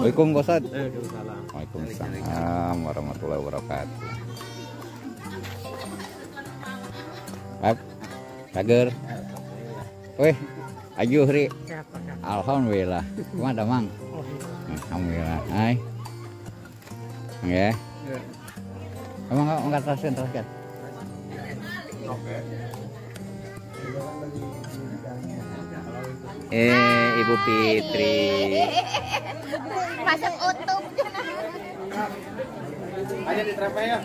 Waalaikumsalam Pak Ustadz. Waalaikumsalam warahmatullahi wabarakatuh. Pak Sager. Weh, ajuh ri. Alhamdulillah. Kumaha da Mang? Alhamdulillah. Hai. Nggih. Emang enggak rasain terus. Oke. Ibu Fitri. Masak utuh. Aja di trepay ya.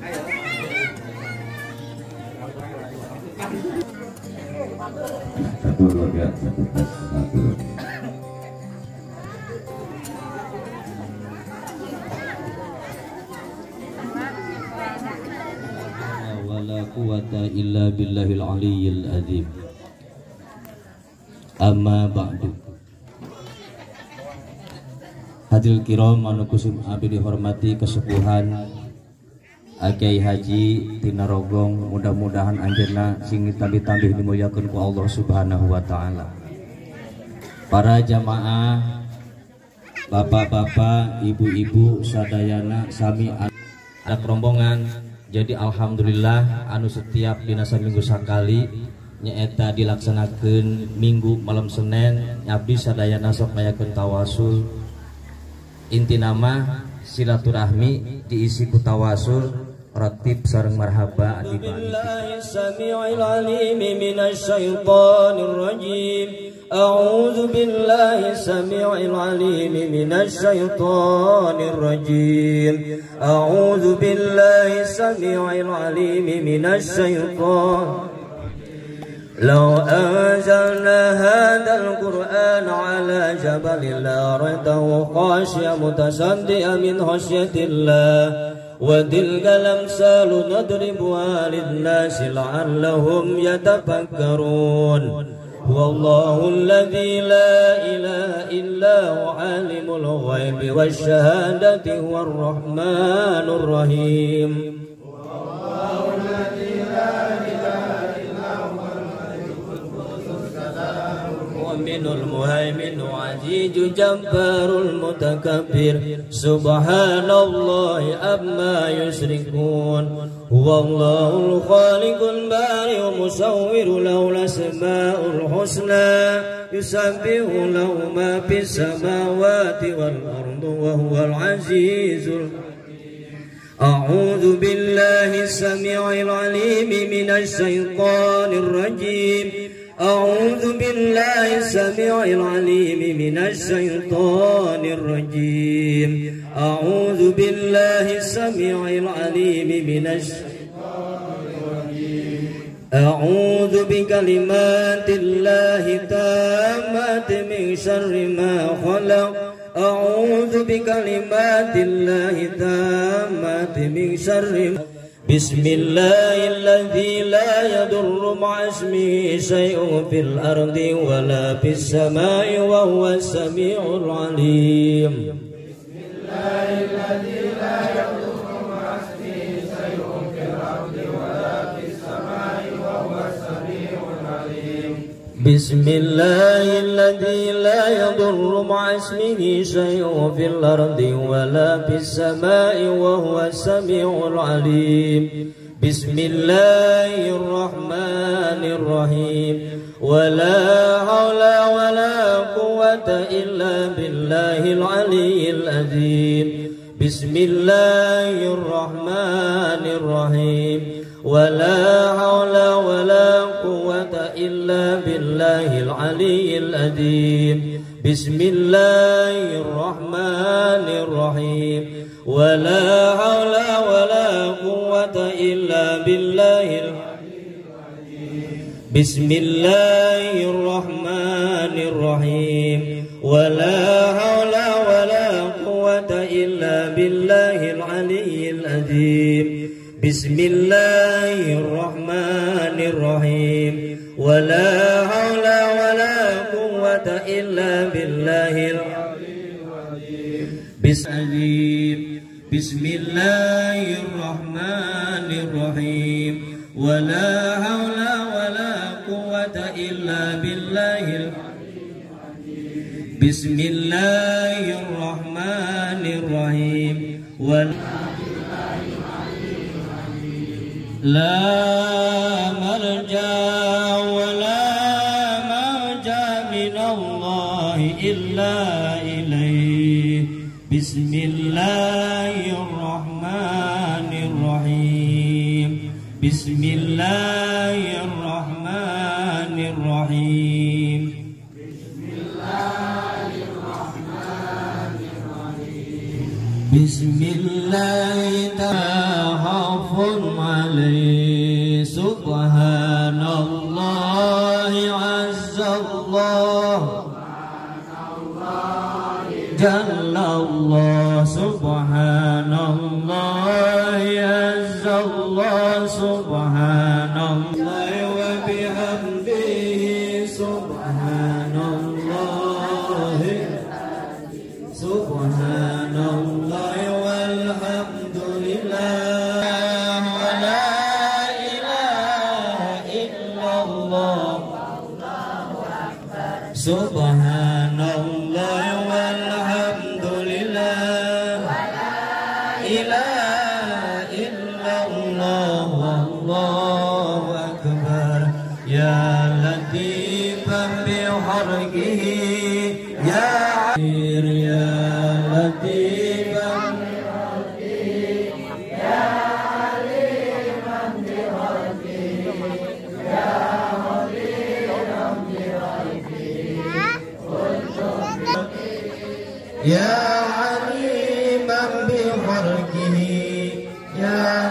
Ayo. Satu logat satu tas satu. La quwata illa billahil aliyyil azim. Amma ba'du. Hadirin kiram anu kusum abdi dihormati kesepuhan Kyai Haji Tina Rogong, mudah-mudahan anjeunna sing ditambih-tambih dimuliakeun ku Allah Subhanahu wa taala. Para jamaah, bapak-bapak, ibu-ibu sadayana sami anak rombongan. Jadi alhamdulillah anu setiap dina saminggu sakali nyaeta dilaksanakeun minggu malam Senin abdi sadayana sok mayakeun tawasul. Intina mah silaturahmi diisi ku tawasul ratib sareng marhaba adi billahi samiul alim minasy syaithanir rajim. A'udzu billahi samiul alim minasy syaithanir rajim. A'udzu billahi samiul alim minasy syaithan. لو أنزلنا هذا القرآن على جبل لرأيته خاشعا متصدعا من خشية الله وتلك الأمثال نضربها للناس لعلهم يتفكرون. والله الذي لا إله إلا هو عالم الغيب والشهادة هو الرحمن الرحيم. مؤمن المهيمن عزيز جبار المتكبر سبحان الله عما يشركون. هو الله الخالق البارئ المصور له الأسماء الحسنى يسبح له ما في السماوات والأرض وهو العزيز. أعوذ بالله السميع العليم من الشيطان الرجيم. أعوذ بالله السميع العليم من الشيطان الرجيم. أعوذ بالله السميع العليم من الشيطان الرجيم. أعوذ بكلمات الله التامات من شر ما خلق. أعوذ بكلمات الله التامات من شر ما. بسم الله الذي لا يضر مع اسمه شيء في الأرض ولا في السماء وهو السميع العليم. بسم الله الذي لا يضر مع اسمه شيء في الأرض ولا في السماء وهو السميع العليم. بسم الله الذي لا يضر مع اسمه شيء في الأرض ولا في السماء وهو السميع العليم. بسم الله الرحمن الرحيم. ولا حول ولا قوة إلا بالله العلي العظيم. بسم الله الرحمن الرحيم. ولا حول ولا قوة إلا بالله العلي العظيم. بسم الله الرحمن الرحيم. ولا حول ولا قوة إلا بالله العلي العظيم. بسم الله الرحمن الرحيم. ولا حول ولا قوة إلا بالله العلي العظيم. بسم الله الرحمن الرحيم. ولا حول ولا قوة إلا بالله العلي العظيم. بسم الله الرحمن الرحيم. ولا حول ولا قوة إلا بالله العلي الحكيم. بسم الله الرحمن الرحيم. لا ملجأ ولا ملجأ من الله إلا إليه. بسم الله الرحمن الرحيم. بسم الله الرحمن الرحيم. بسم الله الرحمن الرحيم. بسم الله تخاف عليه. سبحان الله عز الله جل الله. سبحان الله عز الله. سبحان الله وبحمده. سبحان الله. سبحان الله والحمد لله. ولا إله إلا الله. سبحان الله والحمد لله. ولا إله إلا الله. والله أكبر. يا لطيفا بحركه. يا عبير. يا لطيفا بحركه. يا عليما بحركه. يا خبيرا بغيبه. يا عليما بخلقه. يا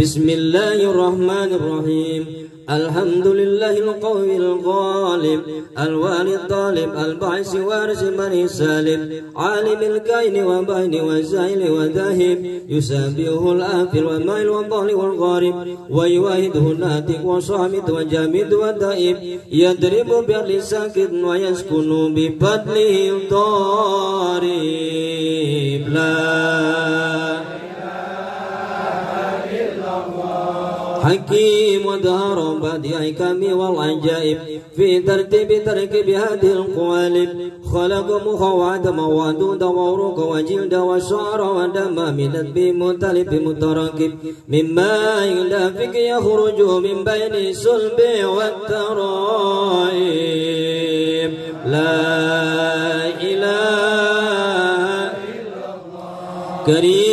بسم الله الرحمن الرحيم. الحمد لله القوي الغالب الوالي الطالب البعث وارث بني سالم عالم الكائن وبين والزائل وذاهب يسابئه الآفل والمائل والضال والغارب ويواهده الناتق وصامد وجامد ودائب يضرب بأرض ساكت ويسكن بفضله ضارب. لا حكيم ودهر بديع الكم والعجائب في ترتيب تركيب هذه القوالب خلق مخ وعدم وعدود وعروق وجلد وشعر ودم من نتب مختلف متراكب مما يلافق يخرج من بين السلب والترائب. لا إله إلا الله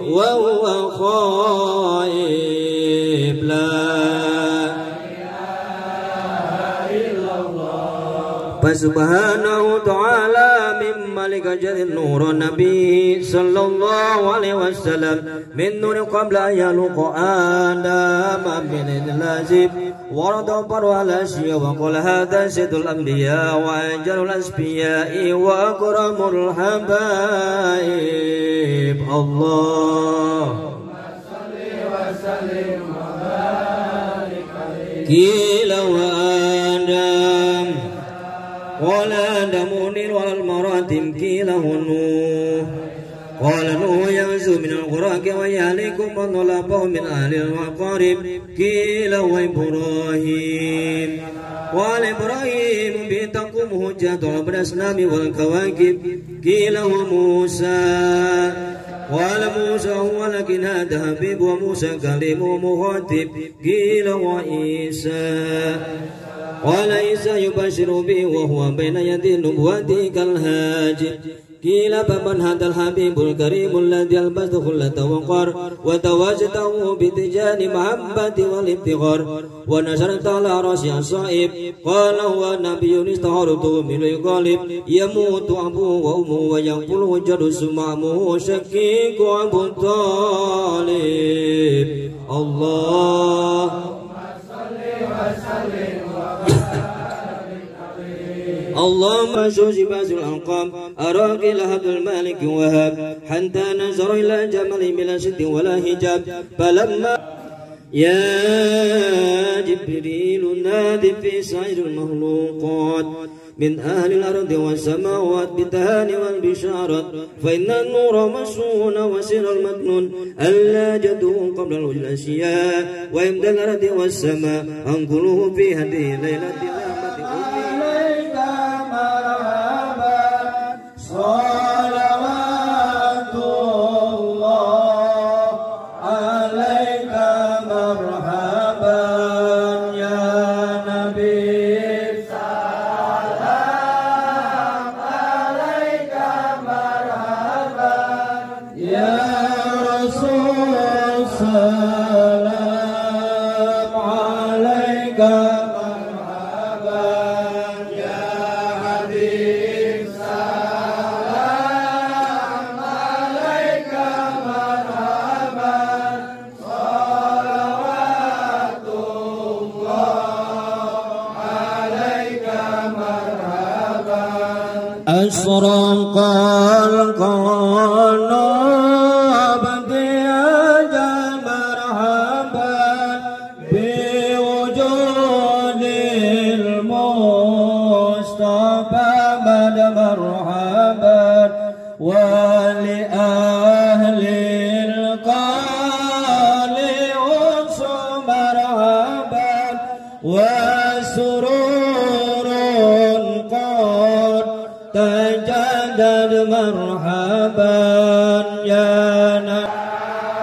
وهو خائب. لا فسبحانه وتعالى من ملك جد النور النبي صلى الله عليه وسلم من نور قبل أن يلوق آدم من اللازم ورد برو على الأشياء وقل هذا سيد الأنبياء وأنجل الأسبياء وأكرم الحبائب. الله قيل وآدم قال آدم نير على المراتب قيل نوح قال نوح يغزو من الغراق ويهلك من ظلمه من أهل المقارب قيل وإبراهيم قال إبراهيم به تقوم حجة عبر الأصنام والكواكب قيل وموسى قال موسى هو لكن هذا حبيب وموسى كليم ومخاطب قيل وعيسى قال عيسى يبشر به وهو بين يدي النبوة كالهاجر قيل فمن هذا الحبيب الكريم الذي ألبس خلة وقار وتواجده بتجان محبة والابتغار ونشرت على رأسي الصائب قال هو نبي استعارته من القالب يموت أبوه وأمه ويقبله جد ثم عمه شقيق أبو طالب. الله اللهم شوزي باز الأرقام أراقي لهب المالك وهاب حتى نزر إلى جمل بلا شد ولا هجاب فلما يا جبريل نادي في سائر المخلوقات من أهل الأرض والسماوات بالتهان والبشارات فإن النور مسون وسر المكنون ألا جدوا قبل الوجه الأشياء وإمدى الأرض والسماء أنقله في هذه الليلة. صلوات الله عليك مرحبا يا نبي سلام عليك مرحبا يا رسول سلام عليك مرحبا أشرق القلوب بيد مرحبا بوجود المصطفى مد مرحبا ولأهل القال أنس مرحبا وسرور قد تجدد مرحبا يا نبي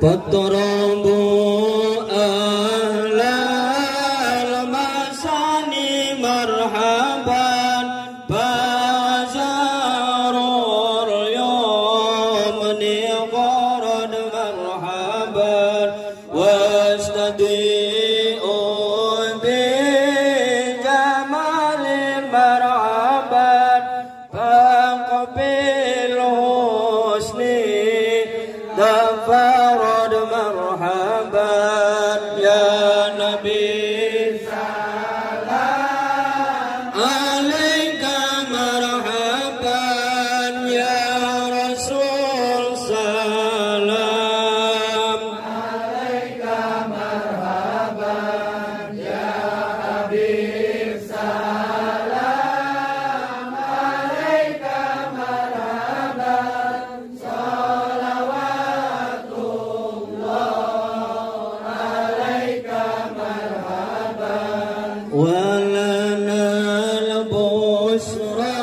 فاضربوا أهل المساني مرحبا بشار اليمن غرد مرحبا واستضيء بجمال مرحبا فاقبل حسني دفرد مرحبا يا نبي سلام عليك مرحبا يا رسول سلام عليك مرحبا يا حبيب سلام عليك مرحبا ولنا البشرى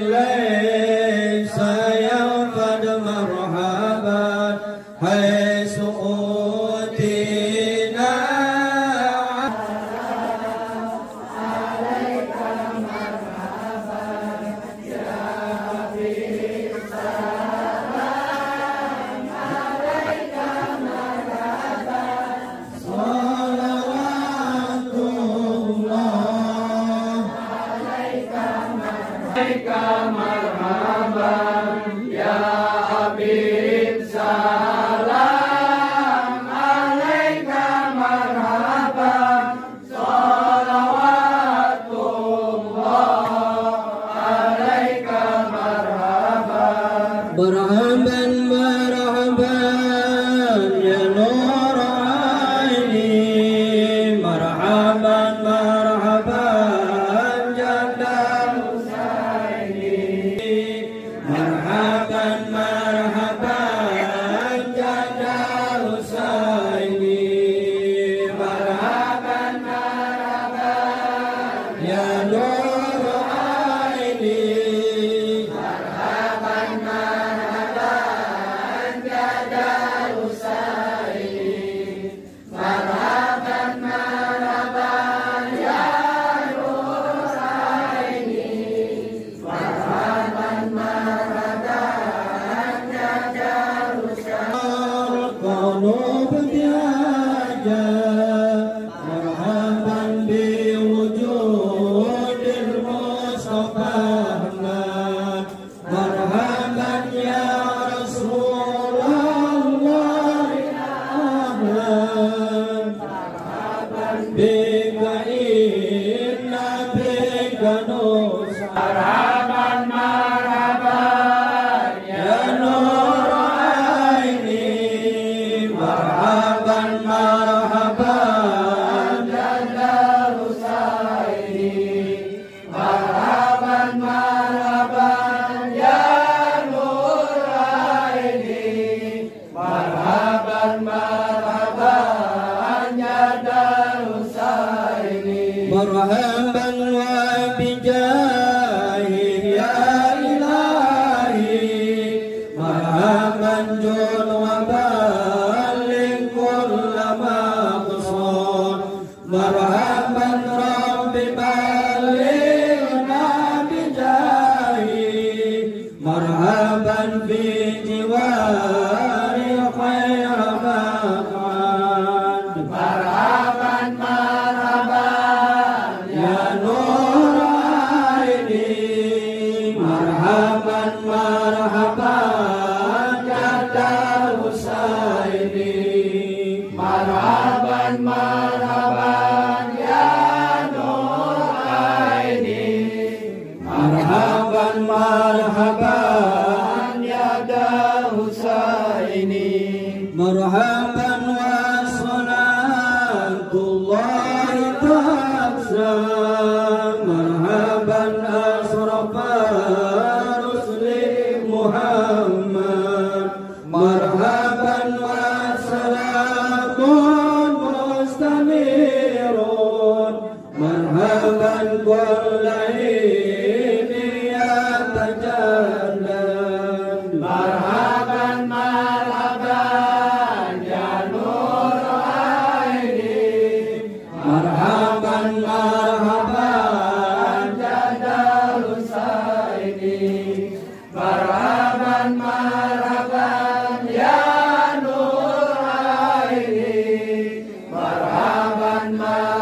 ليس ينفد مرحبا حيث أوتينا عليك مرحبا يا حبيب سلام عليك مرحبا عليك مرحبا يا حبيب سلام عليك مرحبا صلوات الله عليك مرحبا مرحبا مرحبا يا نور عيني مرحبا مرحبا مرحبا بوجود المصطفى مرحبا يا رسول الله مرحبا بك إن بك نسعى مرحبا وبجاهه يا إلهي مرحبا جل وبلغ كل مقصود مرحبا رب بلغنا بجاهه مرحبا في جوار خير dan marhaban ya nur aini, marhaban marhaban ya da Husaini, marhaban wa salatullahi ta'ala, marhaban asrafa rusli Muhammad, marhaban wa والعين يتجلى مرحبا مرحبا يا نور عيني، مرحبا مرحبا يا دار حسيني، مرحبا مرحبا يا نور عيني، مرحبا مرحبا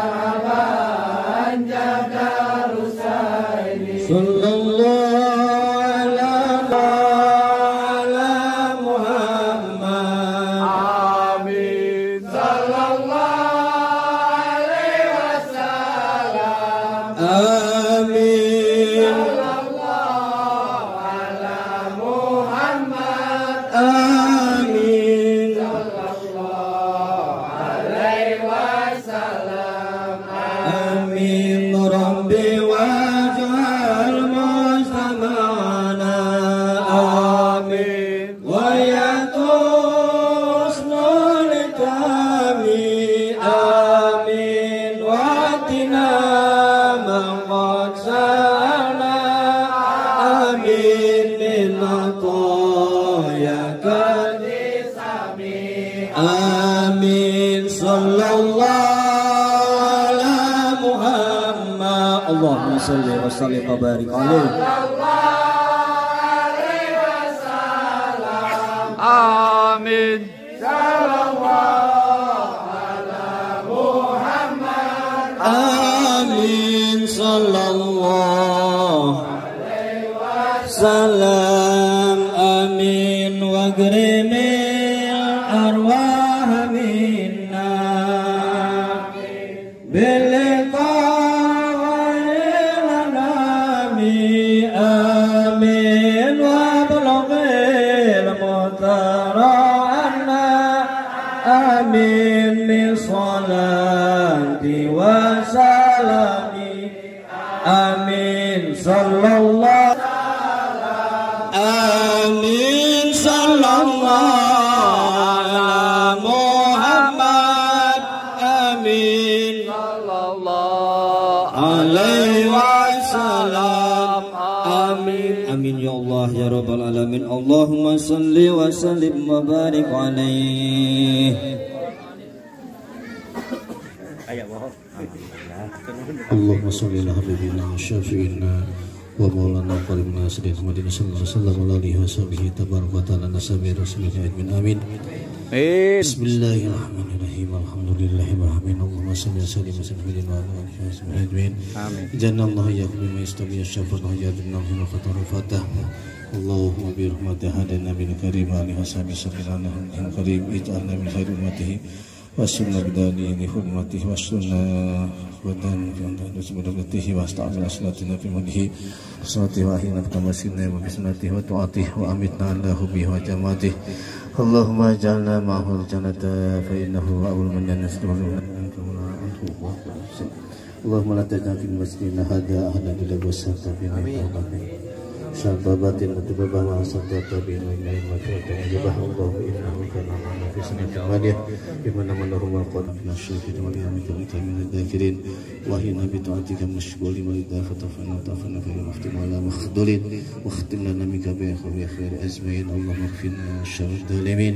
صلى الله على محمد آمين صلى الله عليه وسلم آمين صلى الله على محمد آمين صلى الله عليه وسلم آمين ربي آمين صلى الله على محمد اللهم صل وسلم وبارك عليه صلى الله عليه وسلم آمين صلى الله على محمد آمين صلى الله عليه وسلم آمين واغرم آمين وابلغ المترانا آمين من صلاتي وسلامي آمين صلى الله آمين صلى الله على محمد آمين صلى الله عليه وسلم آمين آمين يا الله يا رب العالمين اللهم صل وسلم وبارك عليه اللهم صل على حبيبنا وشفيعنا ومولانا وقريبنا سيدنا محمد صلى الله عليه وسلم وعلى اله وصحبه تبارك وتعالى نسبه رسوله اجمعين آمين بسم الله الرحمن الرحيم الحمد لله رب العالمين اللهم صل وسلم وبارك على سيدنا محمد آمين جنة الله يقبل ما يستوي الشفاعة ويجعل لنا من الخطر فتح اللهم برحمتك هدنا من كريم عليه وسلم سبحانه من كريم اجعلنا من خير امته وسنة بدانين حرمته وسنة بدان سنته واستعمل سنتنا في مده سنته واحنا كما سنة وبسنته وتعاته وامتنا الله به وجماته اللهم اجعلنا معه الجنة فإنه أول من ينسى اللهم لا تجعل في المسجد هذا أهلا إلا وسعت في شرطة باطنة تبابا مع صدقة بين وإنه مكرة أجبه الله إنه كان معنا في سنة المالية بمن من هو قد من الشركة وليامك بك من الذاكرين وهنا بطاعتك من الشكور وإذا خطفنا طافنا فهي مختم على مخدولين واختم لنا منك بأخوي خير أزمين اللهم اكفنا شر الظالمين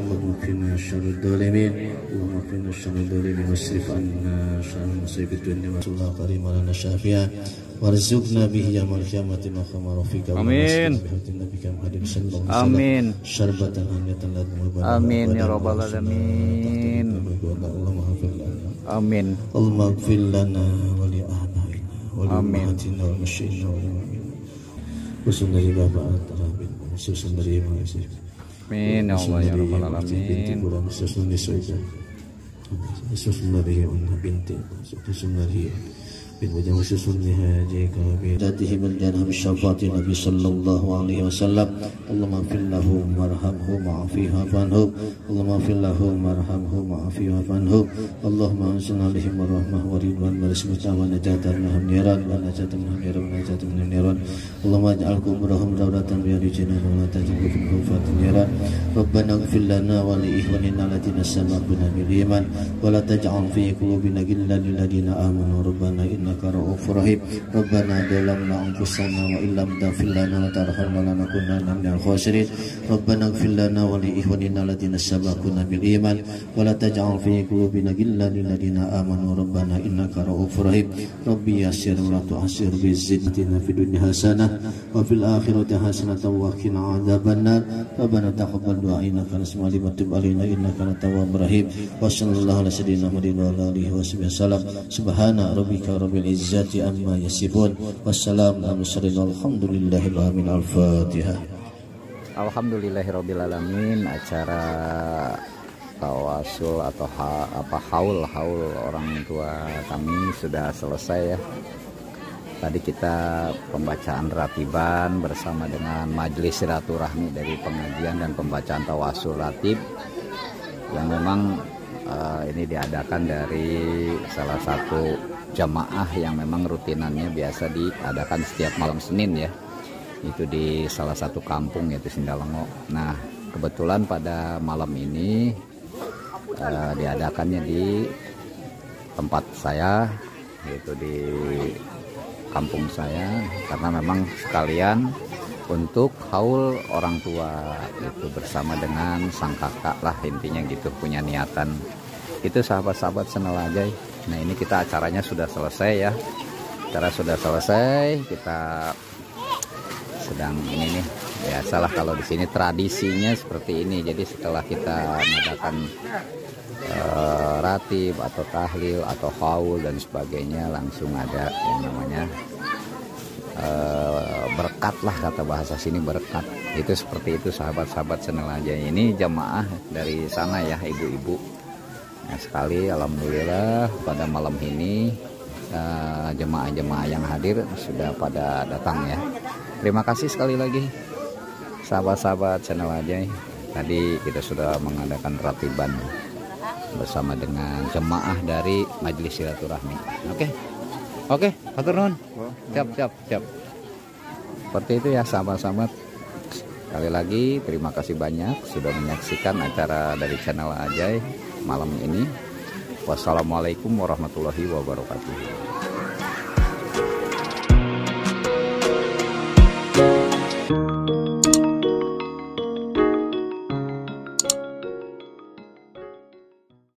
اللهم اكفنا شر الظالمين اللهم اكفنا شر الظالمين واصرف عنا شر مصيب الدنيا والله كريم لنا شافيا وارزقنا به يوم القيامة مقام رفيق آمين آمين شربة هانية آمين يا رب العالمين آمين اللهم اغفر لنا ولآبائنا ولأمهاتنا والمشينا والمؤمنين وسندري بابا الترابين وسندري ما يسير آمين يا الله يا رب العالمين ذاتهم الجنهم الشفاطين النبي صلى الله عليه وسلم اللهم اغفر لهم وارحمهم وعافيهم وعنهم اللهم اغفر لهم وارحمهم وعافيهم وعنهم اللهم انزل عليهم الرحمه والرضوان والسمة والنجاة منهم نيران والنجاة منهم نيران والنجاة منهم نيران اللهم اجعل قبورهم روضة من رياض الجنة ولا تجعل قبورهم فات نيران ربنا اغفر لنا ولاخواننا الذين سبقونا بالايمان ولا تجعل في قلوبنا غلا للذين امنوا ربنا انك رؤوف رحيم ربنا ظلمنا انفسنا وان لم تغفر لنا وترحمنا لنكونن من الخاسرين ربنا اغفر لنا ولاخواننا الذين سبقونا بالايمان ولا تجعل في قلوبنا غلا للذين امنوا ربنا انك رؤوف رحيم ربي يسر ولا تعسر بزدنا في الدنيا حسنه وفي الاخره حسنه وقنا عذاب النار ربنا تقبل دعاءنا انك تسمع الدعاء وتب علينا انك انت التواب الرحيم وصلى الله على سيدنا محمد وعلى اله وصحبه وسلم سبحان ربك رب العزه عما يصفون والسلام على المرسلين والحمد لله العالمين. الفاتحة. Alhamdulillahirobbilalamin. Acara tawasul atau haul orang tua kami sudah selesai ya. Tadi kita pembacaan ratiban bersama dengan Majlis Silaturahmi dari pengajian dan pembacaan tawasul ratib yang memang ini diadakan dari salah satu jamaah yang memang rutinannya biasa diadakan setiap malam Senin ya, itu di salah satu kampung yaitu Sindalengo. Nah kebetulan pada malam ini diadakannya di tempat saya yaitu di kampung saya karena memang sekalian untuk haul orang tua itu bersama dengan sang kakak lah, intinya gitu, punya niatan itu sahabat-sahabat Chanel Aa Zay. Nah ini kita acaranya sudah selesai ya, acara sudah selesai, kita sedang ini nih, biasalah kalau di sini tradisinya seperti ini. Jadi setelah kita mengadakan ratib atau tahlil atau haul dan sebagainya, langsung ada yang namanya berkat lah, kata bahasa sini berkat. Itu seperti itu sahabat-sahabat Chanel Aa Zay. Ini jamaah dari sana ya, ibu-ibu. Nah, sekali alhamdulillah pada malam ini jemaah-jemaah yang hadir sudah pada datang ya. Terima kasih sekali lagi sahabat-sahabat Chanel Aa Zay. Tadi kita sudah mengadakan ratiban bersama dengan jemaah dari Majlis Silaturahmi. Oke, hatur nuhun. Siap. Seperti itu ya sahabat-sahabat. Sekali lagi terima kasih banyak sudah menyaksikan acara dari Chanel Aa Zay malam ini. Wassalamualaikum warahmatullahi wabarakatuh.